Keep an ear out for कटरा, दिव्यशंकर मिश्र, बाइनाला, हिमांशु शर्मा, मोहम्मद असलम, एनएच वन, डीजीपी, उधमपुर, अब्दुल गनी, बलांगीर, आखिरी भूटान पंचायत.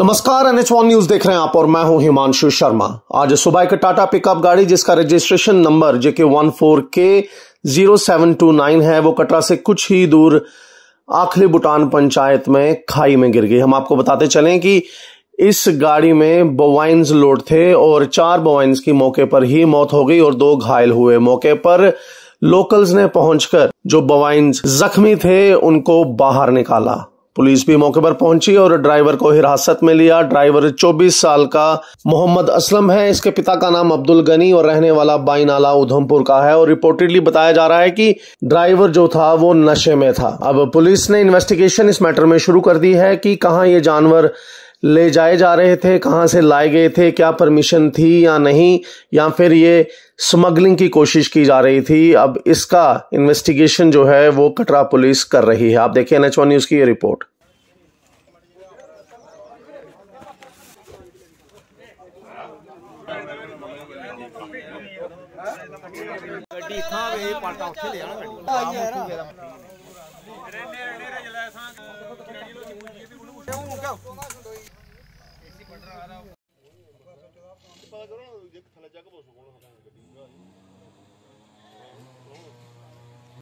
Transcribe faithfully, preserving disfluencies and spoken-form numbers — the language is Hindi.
नमस्कार, एनएच वन न्यूज देख रहे हैं आप और मैं हूं हिमांशु शर्मा। आज सुबह एक टाटा पिकअप गाड़ी जिसका registration number JK one four K zero seven two nine है वो कटरा से कुछ ही दूर आखिरी भूटान पंचायत में खाई में गिर गई। हम आपको बताते चलें कि इस गाड़ी में बोवाइंस लोड थे और चार बोवाइंस की मौके पर ही मौत हो गई और दो घायल हुए। मौके पर लोकल्स ने पहुंचकर जो बोवाइंस जख्मी थे उनको बाहर निकाला। पुलिस भी मौके पर पहुंची और ड्राइवर को हिरासत में लिया। ड्राइवर चौबीस साल का मोहम्मद असलम है। इसके पिता का नाम अब्दुल गनी और रहने वाला बाइनाला उधमपुर का है और रिपोर्टेडली बताया जा रहा है कि ड्राइवर जो था वो नशे में था। अब पुलिस ने इन्वेस्टिगेशन इस मैटर में शुरू कर दी है कि कहां ये जानवर ले जाए जा रहे थे, कहां से लाए गए थे, क्या परमिशन थी या नहीं, या फिर ये स्मगलिंग की कोशिश की जा रही थी। अब इसका इन्वेस्टिगेशन जो है वो कटरा पुलिस कर रही है। आप देखिए एनएच वन न्यूज की ये रिपोर्ट।